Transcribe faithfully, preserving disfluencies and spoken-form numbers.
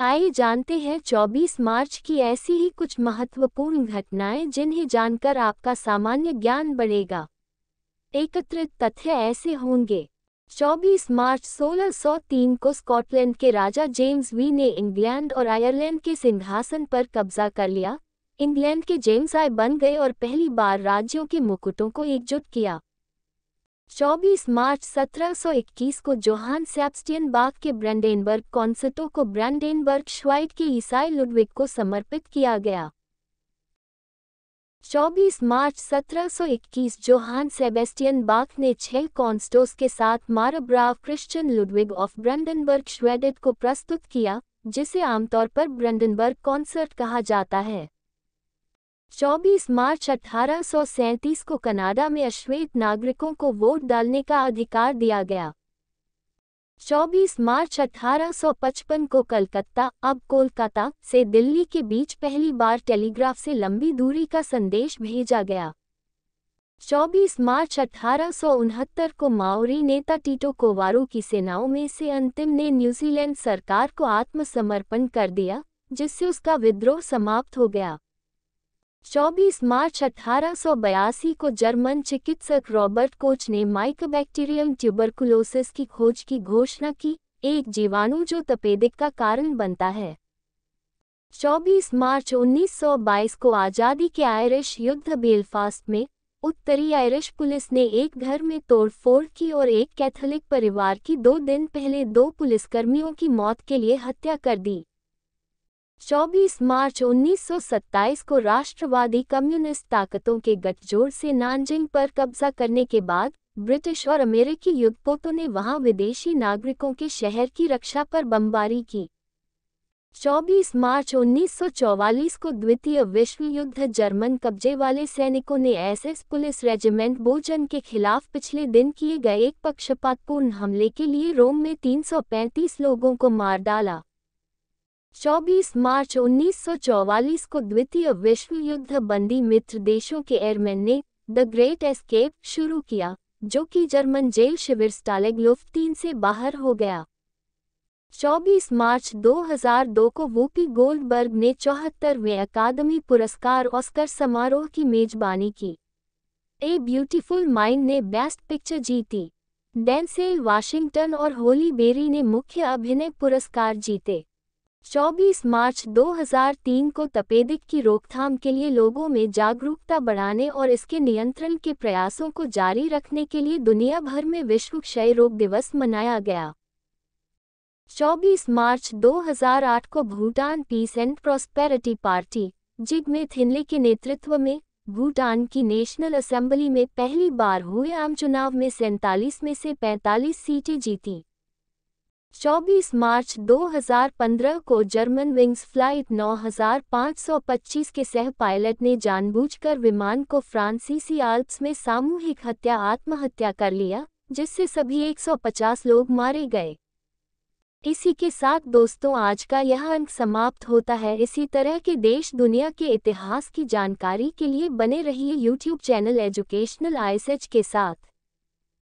आइए जानते हैं चौबीस मार्च की ऐसी ही कुछ महत्वपूर्ण घटनाएं जिन्हें जानकर आपका सामान्य ज्ञान बढ़ेगा। एकत्रित तथ्य ऐसे होंगे। चौबीस मार्च सोलह सौ तीन को स्कॉटलैंड के राजा जेम्स वी ने इंग्लैंड और आयरलैंड के सिंहासन पर कब्जा कर लिया। इंग्लैंड के जेम्स आई बन गए और पहली बार राज्यों के मुकुटों को एकजुट किया। चौबीस मार्च सत्रह सौ इक्कीस को जोहान सेबस्टियन बाख के ब्रांडेनबर्ग कॉन्सर्टो को ब्रांडेनबर्ग श्वाइट के ईसाई लुडविग को समर्पित किया गया। चौबीस मार्च सत्रह सौ इक्कीस जोहान सेबेस्टियन बाख ने छह कॉन्सर्टोस के साथ margrave Christian Ludwig of Brandenburg Schwedt को प्रस्तुत किया, जिसे आमतौर पर ब्रांडेनबर्ग कॉन्सर्ट कहा जाता है। चौबीस मार्च अठारह सौ सैंतीस को कनाडा में अश्वेत नागरिकों को वोट डालने का अधिकार दिया गया। चौबीस मार्च अठारह सौ पचपन को कलकत्ता अब कोलकाता से दिल्ली के बीच पहली बार टेलीग्राफ से लंबी दूरी का संदेश भेजा गया। चौबीस मार्च अठारह सौ उनहत्तर को माओरी नेता टीटो कोवारो की सेनाओं में से अंतिम ने न्यूजीलैंड सरकार को आत्मसमर्पण कर दिया, जिससे उसका विद्रोह समाप्त हो गया। चौबीस मार्च अठारह सौ बयासी को जर्मन चिकित्सक रॉबर्ट कोच ने माइकोबैक्टीरियम ट्यूबरकुलोसिस की खोज की घोषणा की, एक जीवाणु जो तपेदिक का कारण बनता है। चौबीस मार्च उन्नीस सौ बाईस को आज़ादी के आयरिश युद्ध बेलफास्ट में उत्तरी आयरिश पुलिस ने एक घर में तोड़फोड़ की और एक कैथोलिक परिवार की दो दिन पहले दो पुलिसकर्मियों की मौत के लिए हत्या कर दी। चौबीस मार्च उन्नीस सौ सत्ताईस को राष्ट्रवादी कम्युनिस्ट ताकतों के गठजोड़ से नानजिंग पर कब्जा करने के बाद ब्रिटिश और अमेरिकी युद्धपोतों ने वहां विदेशी नागरिकों के शहर की रक्षा पर बमबारी की। चौबीस मार्च उन्नीस सौ चौवालीस को द्वितीय विश्व युद्ध जर्मन कब्जे वाले सैनिकों ने एसएस पुलिस रेजिमेंट बोजन के खिलाफ पिछले दिन किए गए एक पक्षपातपूर्ण हमले के लिए रोम में तीन सौ पैंतीस लोगों को मार डाला। चौबीस मार्च उन्नीस सौ चौवालीस को द्वितीय विश्व युद्ध बंदी मित्र देशों के एयरमैन ने द ग्रेट एस्केप शुरू किया, जो कि जर्मन जेल शिविर स्टालेग लुफ्ट तीन से बाहर हो गया। चौबीस मार्च दो हज़ार दो को वूपी गोल्डबर्ग ने चौहत्तरवें अकादमी पुरस्कार ऑस्कर समारोह की मेजबानी की। ए ब्यूटीफुल माइंड ने बेस्ट पिक्चर जीती। डेंसेल वाशिंगटन और होली बेरी ने मुख्य अभिनय पुरस्कार जीते। चौबीस मार्च दो हज़ार तीन को तपेदिक की रोकथाम के लिए लोगों में जागरूकता बढ़ाने और इसके नियंत्रण के प्रयासों को जारी रखने के लिए दुनिया भर में विश्व क्षय रोग दिवस मनाया गया। चौबीस मार्च दो हज़ार आठ को Bhutan Peace and Prosperity Party Jigme Thinley के नेतृत्व में भूटान की नेशनल असेंबली में पहली बार हुए आम चुनाव में सैंतालीस में से पैंतालीस सीटें जीतीं। चौबीस मार्च दो हज़ार पंद्रह को जर्मनविंग्स फ्लाइट नौ हज़ार पाँच सौ पच्चीस के सह पायलट ने जानबूझकर विमान को फ्रांसीसी आल्प्स में सामूहिक हत्या आत्महत्या कर लिया, जिससे सभी एक सौ पचास लोग मारे गए। इसी के साथ दोस्तों आज का यह अंक समाप्त होता है। इसी तरह के देश दुनिया के इतिहास की जानकारी के लिए बने रहिए यूट्यूब चैनल एजुकेशनल आईएसएच के साथ।